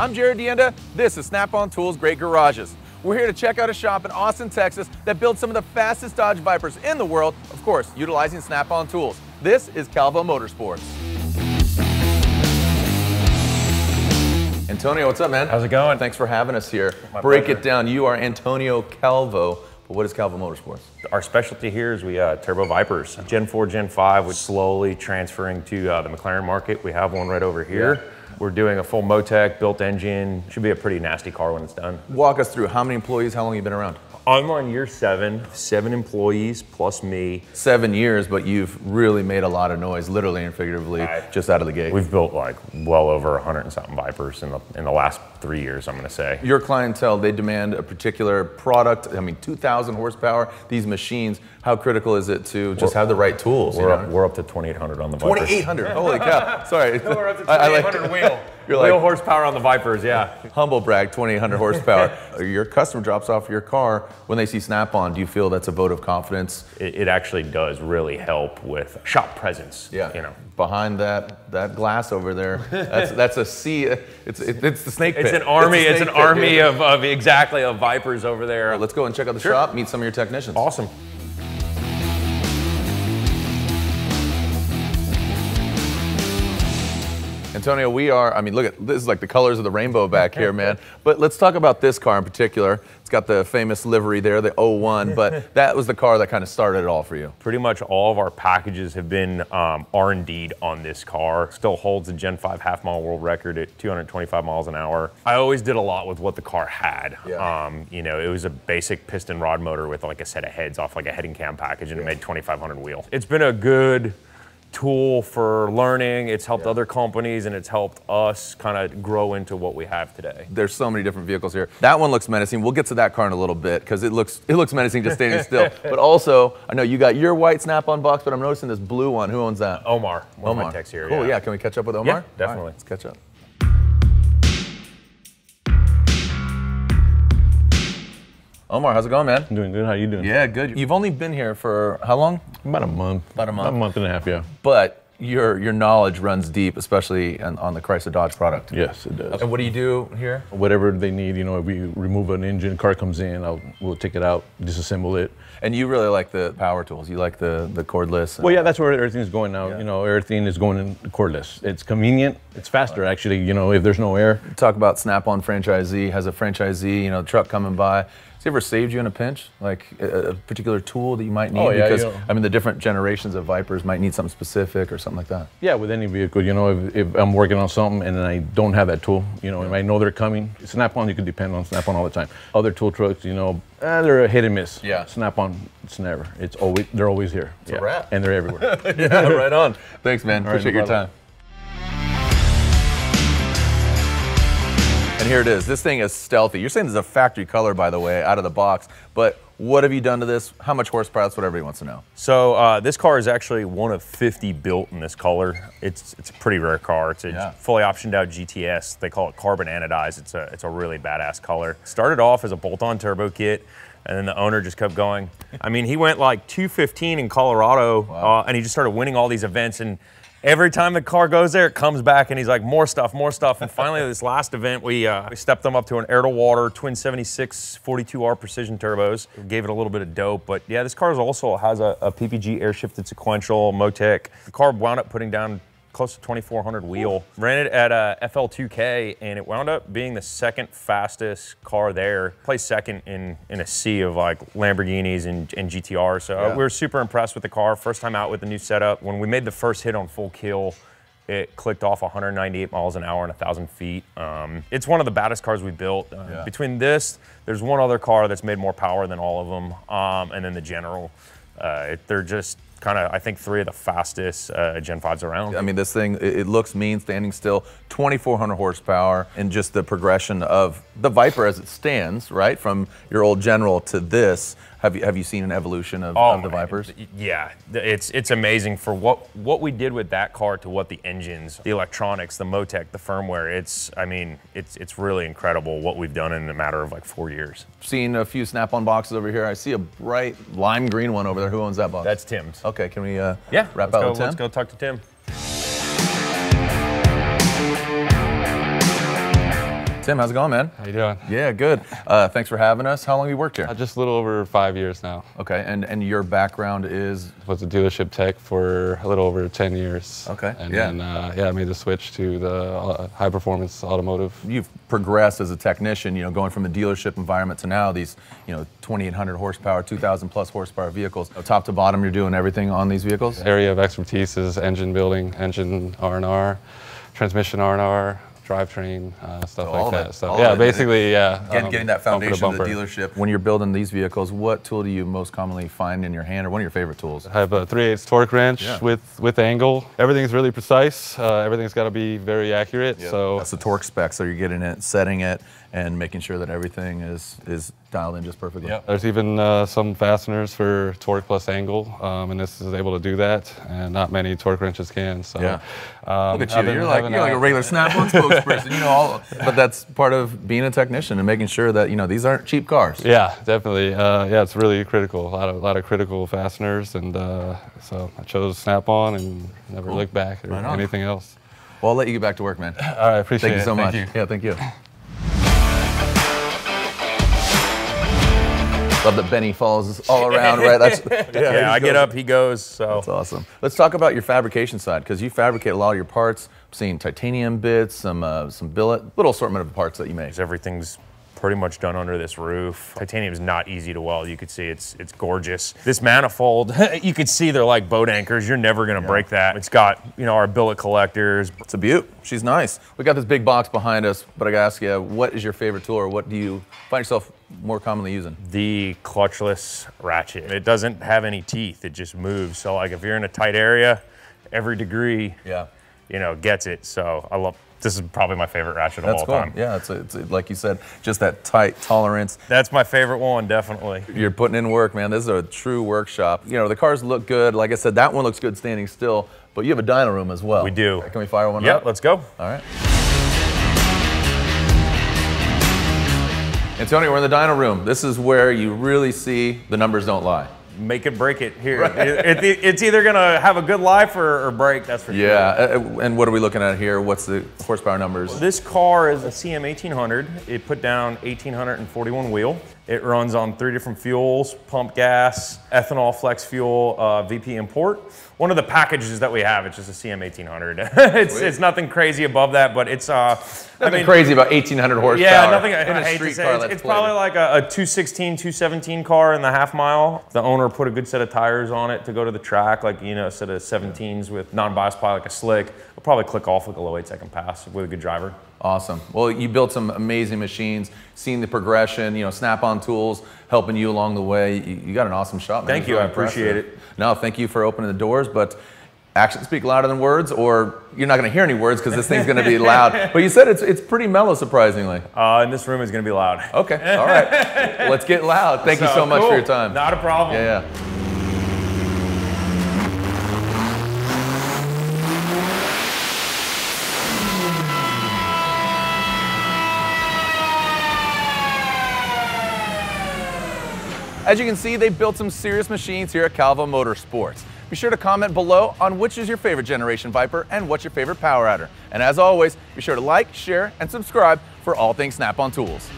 I'm Jared DeAnda. This is Snap-on Tools Great Garages. We're here to check out a shop in Austin, Texas that builds some of the fastest Dodge Vipers in the world, of course, utilizing Snap-on Tools. This is Calvo Motorsports. Antonio, what's up, man? How's it going? Thanks for having us here. Break it down. You are Antonio Calvo. What is Calvo Motorsports? Our specialty here is we turbo Vipers. Gen 4, Gen 5, we're slowly transferring to the McLaren market. We have one right over here. Yeah. We're doing a full MoTeC built engine. Should be a pretty nasty car when it's done. Walk us through, how many employees, how long have you been around? I'm on year seven employees plus me. 7 years, but you've really made a lot of noise, literally and figuratively, just out of the gate. We've built like well over 100 and something Vipers in the last 3 years, I'm gonna say. Your clientele, they demand a particular product. I mean, 2,000 horsepower, these machines, how critical is it to just have the right tools? We're up to 2,800 on the Vipers. 2,800, holy cow, sorry. No, we're up to 2,800 wheel. Real horsepower on the Vipers, yeah. Humble brag, 2,800 horsepower. Your customer drops off your car when they see Snap-on. Do you feel that's a vote of confidence? It actually does really help with shop presence. Yeah, you know, behind that glass over there, that's a sea. It's the snake pit. It's an army of Vipers over there. Right, let's go and check out the shop. Meet some of your technicians. Awesome. Antonio, we are, I mean, look at, this is like the colors of the rainbow back here, man. But let's talk about this car in particular. It's got the famous livery there, the 01, but that was the car that kind of started it all for you. Pretty much all of our packages have been R&D'd on this car. Still holds the Gen 5 half-mile world record at 225 miles an hour. I always did a lot with what the car had. Yeah. You know, it was a basic piston rod motor with like a set of heads off like a head and cam package, and it made 2,500 wheel. It's been a good tool for learning. It's helped other companies, and it's helped us kind of grow into what we have today. There's so many different vehicles here. That one looks menacing. We'll get to that car in a little bit because it looks menacing just standing still. But also, I know you got your white Snap-on box, but I'm noticing this blue one. Who owns that? Omar. Omar. Tech's here. Cool. Yeah. Can we catch up with Omar? Yeah, definitely. Right, let's catch up. Omar, how's it going, man? I'm doing good. How you doing? Yeah, good. You've only been here for how long? About a month. About a month. About a month and a half, yeah. But your knowledge runs deep, especially on the Chrysler Dodge product. Yes, it does. And what do you do here? Whatever they need, you know, if we remove an engine, car comes in, we'll take it out, disassemble it. And you really like the power tools. You like the cordless. Well, yeah, that's where everything's going now. Yeah. You know, everything is going in cordless. It's convenient. It's faster, actually, you know, if there's no air. Talk about Snap-on franchisee. Has a franchisee, you know, truck coming by. Has it ever saved you in a pinch? Like a particular tool that you might need? Oh, yeah, because, you know, I mean, the different generations of Vipers might need something specific or something like that. Yeah, with any vehicle, you know, if I'm working on something and I don't have that tool, you know, and I know they're coming, Snap-on, you can depend on Snap-on all the time. Other tool trucks, you know, they're a hit and miss. Yeah. Snap-on, it's never. It's always, they're always here. It's a wrap. And they're everywhere. Yeah, right on. Thanks, man. Appreciate your time. And here it is. This thing is stealthy. You're saying this is a factory color, by the way, out of the box, but what have you done to this? How much horsepower? That's what everybody wants to know. So this car is actually one of 50 built in this color. It's a pretty rare car. It's a fully optioned out GTS. They call it carbon anodized. It's a really badass color. Started off as a bolt-on turbo kit, and then the owner just kept going. I mean, he went like 215 in Colorado, and he just started winning all these events, and every time the car goes there, it comes back, and he's like, more stuff. And finally, this last event, we stepped them up to an air-to-water twin 76 42R Precision Turbos. We gave it a little bit of dope, but yeah, this car also has a PPG air-shifted sequential MoTeC. The car wound up putting down close to 2,400 wheel. Ran it at a FL2K, and it wound up being the second fastest car there. Placed second in a sea of like Lamborghinis and GTR. So we were super impressed with the car. First time out with the new setup. When we made the first hit on full kill, it clicked off 198 miles an hour and 1,000 feet. It's one of the baddest cars we built. Between this, there's one other car that's made more power than all of them, and then the General. They're just kind of, I think, three of the fastest Gen 5s around. I mean, this thing, it looks mean standing still, 2,400 horsepower, and just the progression of the Viper as it stands, right? From your old General to this, have you seen an evolution of the Vipers? Yeah, it's amazing for what we did with that car to what the engines, the electronics, the MoTeC, the firmware. It's really incredible what we've done in a matter of like 4 years. Seen a few Snap-on boxes over here. I see a bright lime green one over there. Who owns that box? That's Tim's. Okay, can we wrap out with Tim? Let's go talk to Tim. Tim, how's it going, man? How you doing? Yeah, good. Thanks for having us. How long have you worked here? Just a little over 5 years now. Okay, and your background is? Was a dealership tech for a little over 10 years. Okay, and yeah. And then, yeah, I made the switch to the high-performance automotive. You've progressed as a technician, you know, going from the dealership environment to now these, you know, 2,800 horsepower, 2,000-plus horsepower vehicles. Top to bottom, you're doing everything on these vehicles? The area of expertise is engine building, engine R&R, transmission R&R, drivetrain, stuff so like that. So, yeah, basically, yeah. Again, getting that foundation of the dealership. When you're building these vehicles, what tool do you most commonly find in your hand, or one of your favorite tools? I have a 3/8 torque wrench with angle. Everything's really precise. Everything's got to be very accurate. Yep. So that's the torque spec. So you're getting it, setting it, and making sure that everything is dialed in just perfectly. Yep. There's even some fasteners for torque plus angle, and this is able to do that, and not many torque wrenches can. So, yeah. Look at you. You're like a regular Snap-on spokesperson. You know, but that's part of being a technician and making sure that, you know, these aren't cheap cars. Yeah, definitely. Yeah, it's really critical. A lot of critical fasteners, and so I chose Snap-on and never looked back or anything else. Well, I'll let you get back to work, man. All right, appreciate it. Thank you so much. Thank you. Yeah, thank you. Love that Benny follows us all around, right? Yeah, I get up, he goes. So that's awesome. Let's talk about your fabrication side, because you fabricate a lot of your parts. I've seen titanium bits, some billet, little assortment of parts that you make. Everything's pretty much done under this roof. Titanium is not easy to weld. You could see it's gorgeous. This manifold, you could see they're like boat anchors. You're never gonna break that. It's got, you know, our billet collectors. It's a beaut. She's nice. We got this big box behind us, but I gotta ask you, what is your favorite tool, or what do you find yourself more commonly using? The clutchless ratchet. It doesn't have any teeth. It just moves. So like if you're in a tight area, every degree, you know, gets it. So I love. This is probably my favorite ratchet of all time. Yeah, it's like you said, just that tight tolerance. That's my favorite one, definitely. You're putting in work, man. This is a true workshop. You know, the cars look good. Like I said, that one looks good standing still, but you have a dyno room as well. We do. Can we fire one up? Yeah, let's go. All right. Antonio, we're in the dyno room. This is where you really see the numbers don't lie. Make it, break it here. Right. It's either gonna have a good life or break, that's for sure. Yeah, and what are we looking at here? What's the horsepower numbers? This car is a CM 1800. It put down 1,841 wheel. It runs on 3 different fuels, pump gas, ethanol flex fuel, VP import. One of the packages that we have, it's just a CM 1800. it's nothing crazy above that, but it's nothing crazy about 1,800 horsepower. Yeah, nothing. I hate to say, it's probably like a 216, 217 car in the half mile. The owner put a good set of tires on it to go to the track, like, you know, a set of 17s with non-bias ply, like a slick. It'll probably click off like a low 8-second pass with a good driver. Awesome. Well, you built some amazing machines, seen the progression, you know, Snap-on Tools helping you along the way. You got an awesome shop, man. Thank you. I appreciate it. No, thank you for opening the doors, but actions speak louder than words, or you're not going to hear any words because this thing's going to be loud. But you said it's pretty mellow, surprisingly. And this room is going to be loud. Okay. All right. Let's get loud. Thank you so much for your time. Not a problem. Yeah. As you can see, they built some serious machines here at Calvo Motorsports. Be sure to comment below on which is your favorite generation Viper and what's your favorite power adder. And as always, be sure to like, share, and subscribe for all things Snap-on Tools.